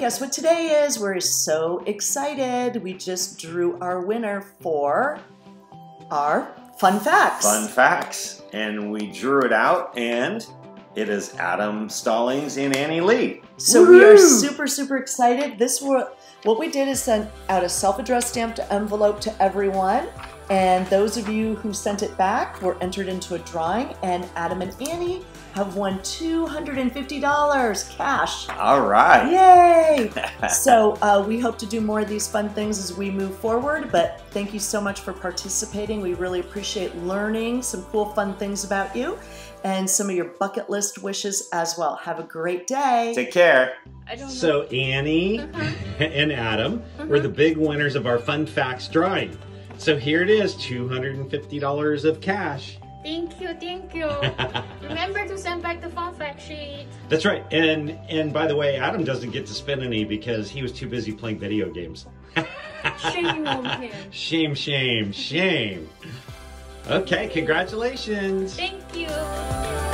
guess what today is? We're so excited. We just drew our winner for our Fun Facts. Fun Facts. And we drew it out, and it is Adam Stallings and Annie Lee. So we are super, super excited. What we did is send out a self-addressed stamped envelope to everyone. And those of you who sent it back were entered into a drawing, and Adam and Annie have won $250 cash. All right. Yay. So we hope to do more of these fun things as we move forward, but thank you so much for participating. We really appreciate learning some cool, fun things about you and some of your bucket list wishes as well. Have a great day. Take care. So Annie and Adam were the big winners of our Fun Facts drawing. So here it is, $250 of cash. Thank you, thank you. Remember to send back the fun fact sheet. That's right. And by the way, Adam doesn't get to spend any because he was too busy playing video games. Shame on him. Shame, shame, shame. Okay, congratulations. Thank you.